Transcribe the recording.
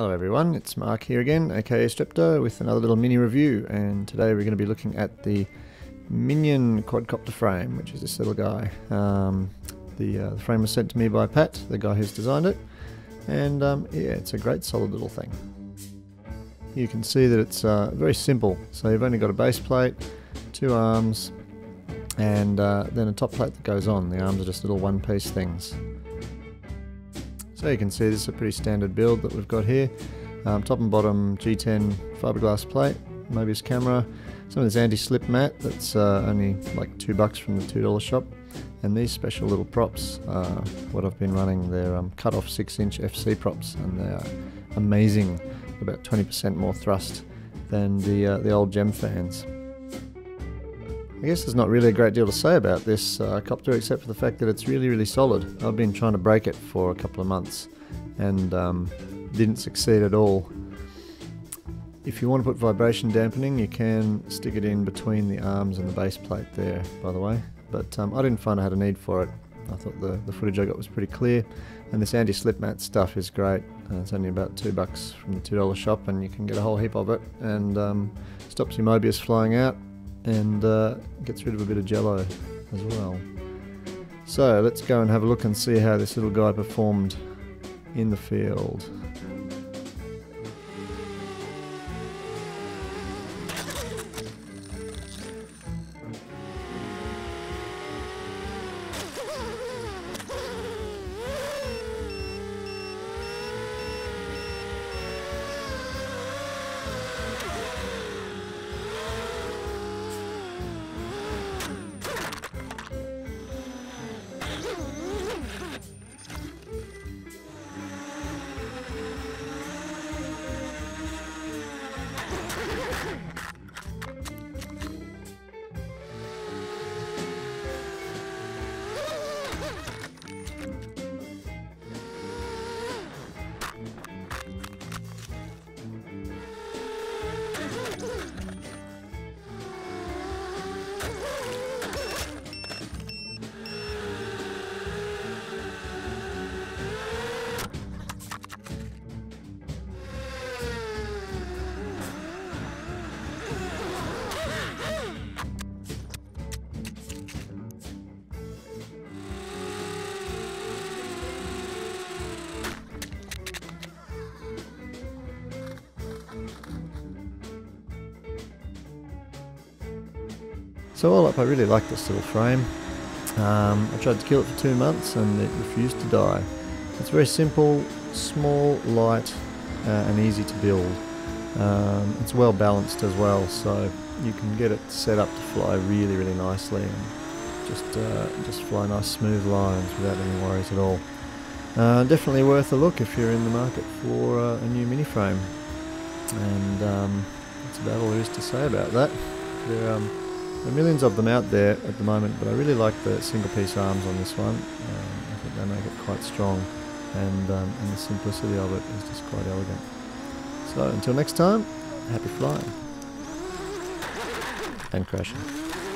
Hello everyone, it's Mark here again, aka Strepto, with another little mini review, and today we're going to be looking at the Minion quadcopter frame, which is this little guy. The frame was sent to me by Pat, the guy who's designed it, and yeah, it's a great solid little thing. You can see that it's very simple, so you've only got a base plate, two arms, and then a top plate that goes on. The arms are just little one-piece things. So you can see this is a pretty standard build that we've got here. Top and bottom G10 fiberglass plate, Mobius camera, some of this anti-slip mat that's only like $2 from the $2 shop, and these special little props are what I've been running. They're cut off 6-inch FC props, and they are amazing, about 20% more thrust than the old Gemfans. I guess there's not really a great deal to say about this copter, except for the fact that it's really solid. I've been trying to break it for a couple of months and didn't succeed at all. If you want to put vibration dampening, you can stick it in between the arms and the base plate there, by the way, but I didn't find I had a need for it. I thought the footage I got was pretty clear, and this anti-slip mat stuff is great. It's only about $2 from the $2 shop, and you can get a whole heap of it, and stops your Mobius flying out, and gets rid of a bit of jello as well. So let's go and have a look and see how this little guy performed in the field. So all up, I really like this little frame. I tried to kill it for 2 months and it refused to die. It's very simple, small, light and easy to build. It's well balanced as well, so you can get it set up to fly really nicely and just fly nice smooth lines without any worries at all. Definitely worth a look if you're in the market for a new mini frame. And that's about all there is to say about that. There are millions of them out there at the moment, but I really like the single-piece arms on this one. I think they make it quite strong, and the simplicity of it is just quite elegant. So until next time, happy flying. And crashing.